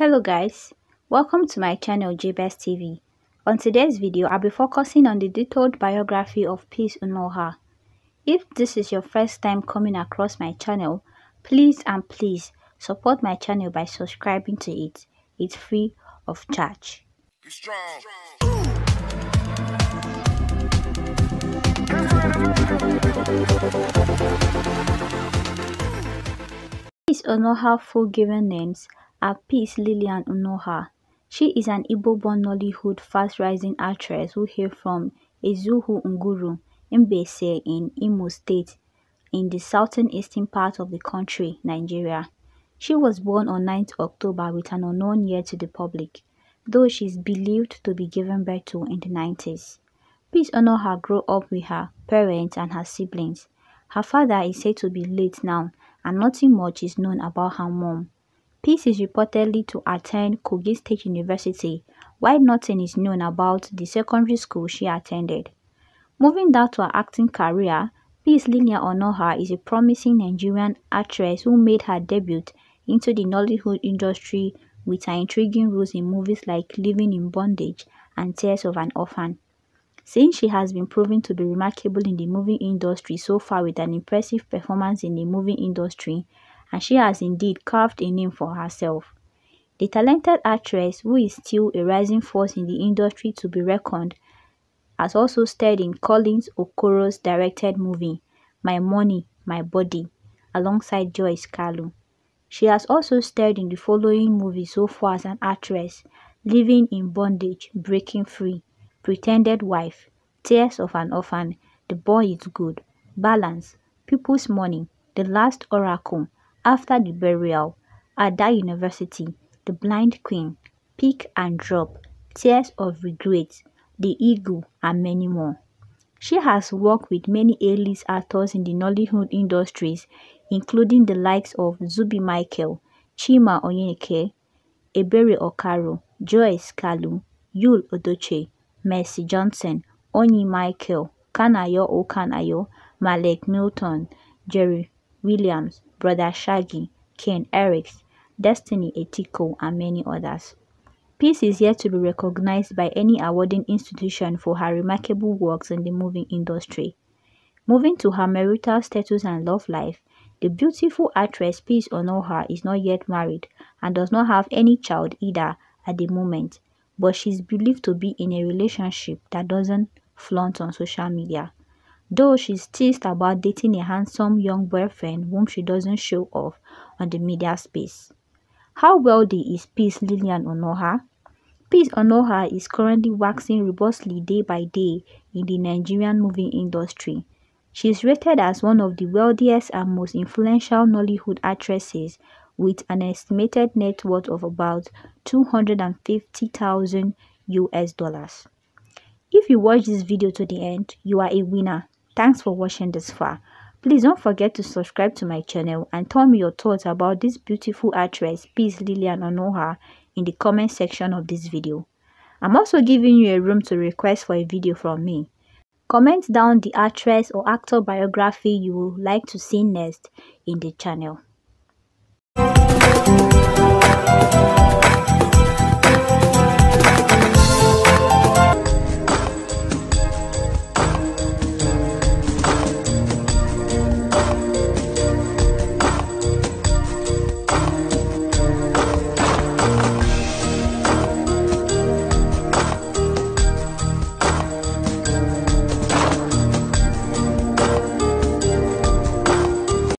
Hello guys, welcome to my channel Jaybest Tv. On today's video, I'll be focusing on the detailed biography of Peace Onuoha. If this is your first time coming across my channel, please support my channel by subscribing to it. It's free of charge. Peace Onuoha full given names are Peace Lillian Onuoha. She is an Igbo-born Nollywood fast-rising actress who hails from Ezuhu Nguru, Mbese in Imo State, in the southern eastern part of the country, Nigeria. She was born on 9th October with an unknown year to the public, though she is believed to be given birth to in the 90s. Peace Onuoha grew up with her parents and her siblings. Her father is said to be late now, and nothing much is known about her mom. Peace is reportedly to attend Kogi State University, while nothing is known about the secondary school she attended. Moving down to her acting career, Peace Lillian Onuoha is a promising Nigerian actress who made her debut into the Nollywood industry with her intriguing roles in movies like Living in Bondage and Tears of an Orphan. Since she has been proven to be remarkable in the movie industry so far with an impressive performance in the movie industry, and she has indeed carved a name for herself. The talented actress, who is still a rising force in the industry to be reckoned, has also starred in Kogi Okoro's directed movie, My Money, My Body, alongside Joyce Kalu. She has also starred in the following movies so far as an actress: Living in Bondage, Breaking Free, Pretended Wife, Tears of an Orphan, The Boy is Good, Balance, People's Money, The Last Oracle, After the Burial, Ada University, The Blind Queen, Pick and Drop, Tears of Regret, The Eagle, and many more. She has worked with many A-list actors in the Nollywood industries, including the likes of Zubi Michael, Chima Oyeneke, Ebere Okaro, Joyce Kalu, Yule Odoche, Mercy Johnson, Onyi Michael, Kanayo Okanayo, Malek Milton, Jerry Williams, Brother Shaggy, Ken Erics, Destiny Etiko, and many others. Peace is yet to be recognized by any awarding institution for her remarkable works in the movie industry. Moving to her marital status and love life, the beautiful actress Peace Onuoha is not yet married and does not have any child either at the moment, but she is believed to be in a relationship that doesn't flaunt on social media. Though she's teased about dating a handsome young boyfriend whom she doesn't show off on the media space. How wealthy is Peace Lillian Onuoha? Peace Onuoha is currently waxing robustly day by day in the Nigerian movie industry. She is rated as one of the wealthiest and most influential Nollywood actresses, with an estimated net worth of about $250,000 US. If you watch this video to the end, you are a winner. Thanks for watching this far. Please don't forget to subscribe to my channel and tell me your thoughts about this beautiful actress Peace Lillian Onuoha in the comment section of this video. I'm also giving you a room to request for a video from me. Comment down the actress or actor biography you would like to see next in the channel.